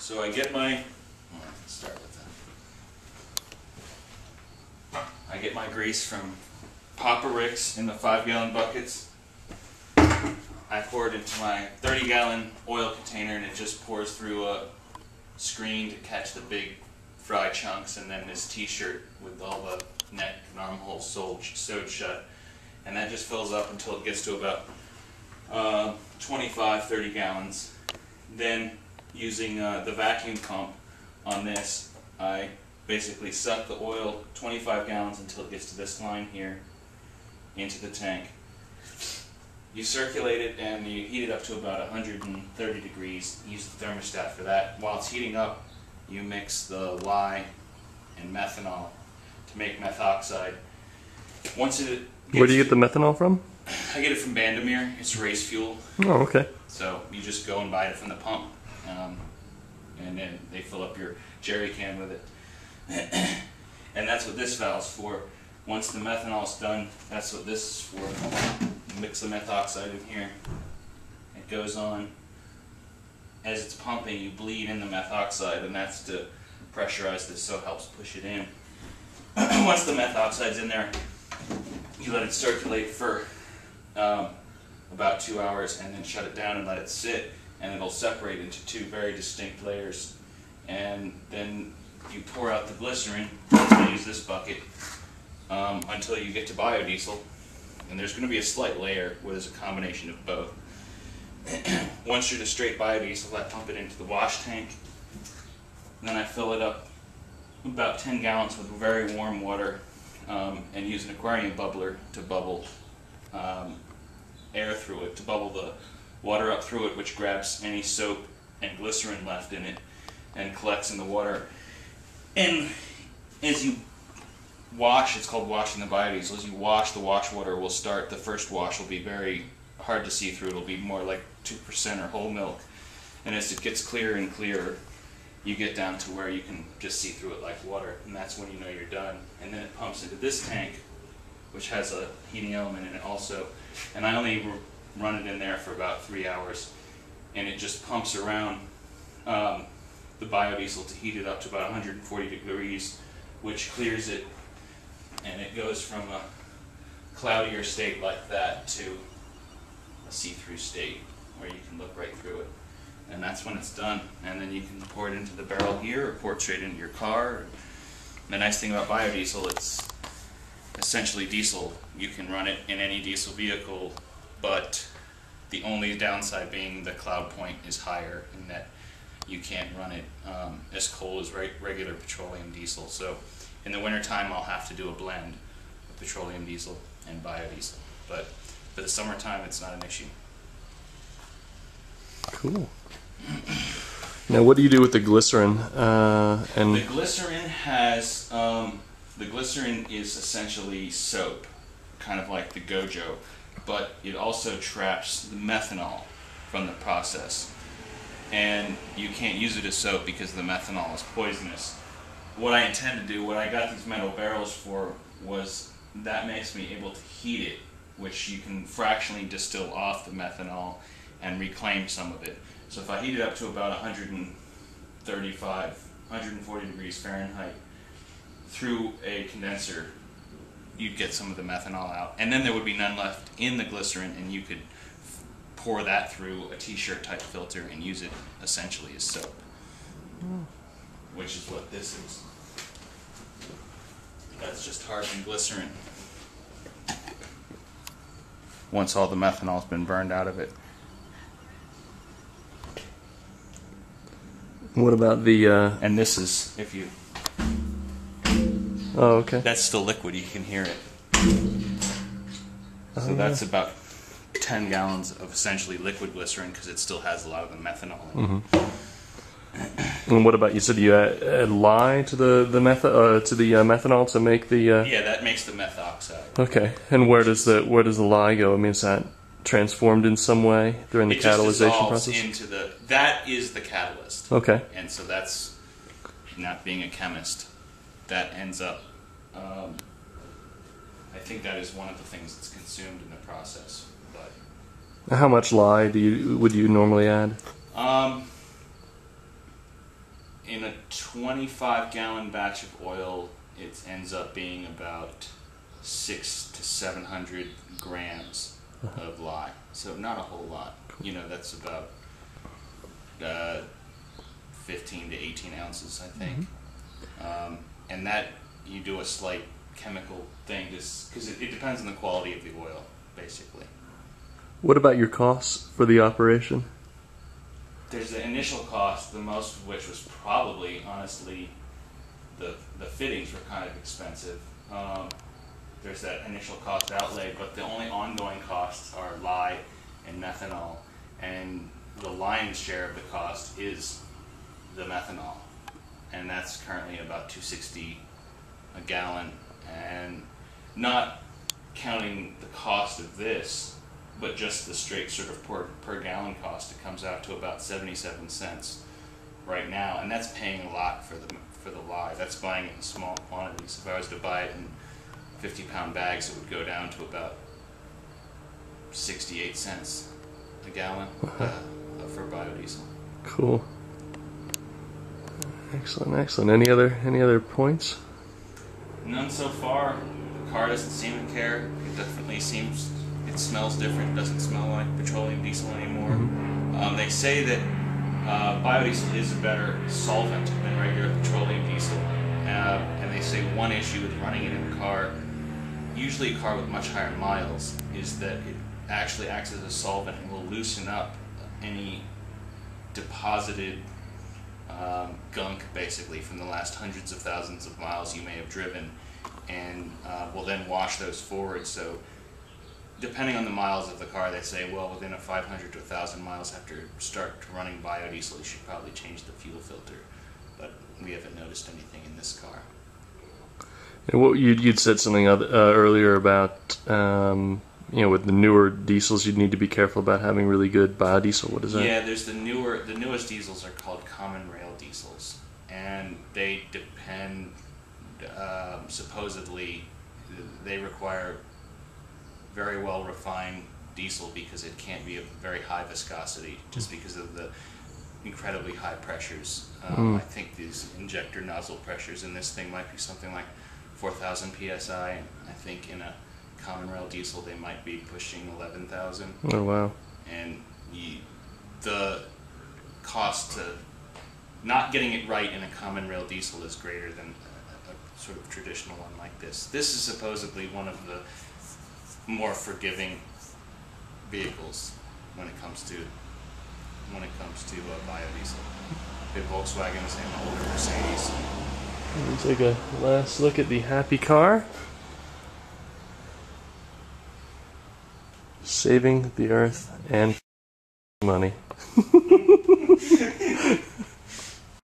So I get my, let's start with that. I get my grease from Papa Ricks in the 5-gallon buckets. I pour it into my 30-gallon oil container, and it just pours through a screen to catch the big fry chunks, and then this T-shirt with all the neck and armhole sewed shut, and that just fills up until it gets to about 25-30 gallons. Then, using the vacuum pump on this, I basically suck the oil 25 gallons until it gets to this line here into the tank. You circulate it and you heat it up to about 130 degrees. Use the thermostat for that. While it's heating up, you mix the lye and methanol to make methoxide. Once it gets, where do you get the methanol from? I get it from Bandamere. It's race fuel. Oh, okay. So you just go and buy it from the pump, and then they fill up your jerry can with it. And that's what this valve's for. Once the methanol's done, that's what this is for. You mix the methoxide in here. It goes on. As it's pumping, you bleed in the methoxide, and that's to pressurize this, so it helps push it in. Once the methoxide's in there, you let it circulate for about 2 hours, and then shut it down and let it sit, and it'll separate into two very distinct layers. And then you pour out the glycerin, I use this bucket, until you get to biodiesel. And there's going to be a slight layer where there's a combination of both. Once you're to straight biodiesel, I pump it into the wash tank. And then I fill it up about 10 gallons with very warm water, and use an aquarium bubbler to bubble air through it, to bubble the water up through it, which grabs any soap and glycerin left in it and collects in the water. And as you wash, it's called washing the biodiesel, as you wash, the wash water will start, the first wash will be very hard to see through, it'll be more like 2% or whole milk, and as it gets clearer and clearer, you get down to where you can just see through it like water, and that's when you know you're done. And then it pumps into this tank, which has a heating element in it also, and I only run it in there for about 3 hours, and it just pumps around the biodiesel to heat it up to about 140 degrees, which clears it, and it goes from a cloudier state like that to a see-through state where you can look right through it. And that's when it's done. And then you can pour it into the barrel here, or pour it straight into your car. The nice thing about biodiesel, it's essentially diesel. You can run it in any diesel vehicle, but the only downside being the cloud point is higher, in that you can't run it as cold as regular petroleum diesel. So in the wintertime, I'll have to do a blend of petroleum diesel and biodiesel. But for the summertime, it's not an issue. Cool. Now, what do you do with the glycerin? And the glycerin has the glycerin is essentially soap, kind of like the Gojo, but it also traps the methanol from the process, and you can't use it as soap because the methanol is poisonous. What I intend to do, what I got these metal barrels for, was that makes me able to heat it, which you can fractionally distill off the methanol and reclaim some of it. So if I heat it up to about 135, 140 degrees Fahrenheit through a condenser, you'd get some of the methanol out. And then there would be none left in the glycerin, and you could pour that through a T-shirt type filter and use it essentially as soap, which is what this is. That's just hardened glycerin, once all the methanol's been burned out of it. What about the... and this is, if you... Oh, okay. That's still liquid, you can hear it. So that's about 10 gallons of essentially liquid glycerin, because it still has a lot of the methanol in it. Mm-hmm. And what about, you said you add lye to the methanol to make the... Yeah, that makes the methoxide. Okay, and where does the lye go? I mean, is that transformed in some way during the catalyzation process? It just dissolves into the... That is the catalyst. Okay. And so that's, not being a chemist, that ends up... I think that is one of the things that's consumed in the process. But how much lye would you normally add? in a 25-gallon batch of oil, it ends up being about 600 to 700 grams of lye. So not a whole lot. You know, that's about 15 to 18 ounces, I think. Mm-hmm. And that, you do a slight chemical thing just because it depends on the quality of the oil, basically. What about your costs for the operation? There's the initial cost, the most of which was probably, honestly, the fittings were kind of expensive. There's that initial cost outlay, but the only ongoing costs are lye and methanol, and the lion's share of the cost is the methanol, and that's currently about $2.60 a gallon, and not counting the cost of this, but just the straight sort of per gallon cost, it comes out to about 77 cents right now, and that's paying a lot for the lye. That's buying it in small quantities. If I was to buy it in 50-pound bags, it would go down to about 68 cents a gallon for biodiesel. Cool. Excellent, excellent. Any other points? None so far. The car doesn't seem to care. It definitely seems, it smells different. It doesn't smell like petroleum diesel anymore. Mm-hmm. They say that biodiesel is a better solvent than regular petroleum diesel. And they say one issue with running it in a car, usually a car with much higher miles, is that it actually acts as a solvent and will loosen up any deposited gunk, basically, from the last hundreds of thousands of miles you may have driven, and will then wash those forward. So depending on the miles of the car, they say, well, within a 500 to 1,000 miles after start running biodiesel, you should probably change the fuel filter. But we haven't noticed anything in this car. And what you'd said something earlier about you know, with the newer diesels, you'd need to be careful about having really good biodiesel. What is that? Yeah, there's the newest diesels are called common rail diesels, and they depend supposedly they require very well refined diesel because it can't be of very high viscosity just because of the incredibly high pressures. I think these injector nozzle pressures in this thing might be something like 4,000 psi. And I think in a common rail diesel they might be pushing 11,000. Oh wow! And the cost to not getting it right in a common rail diesel is greater than a sort of traditional one like this. This is supposedly one of the more forgiving vehicles when it comes to biodiesel. The Volkswagen is an older Mercedes. Let me take a last look at the happy car. Saving the earth and money.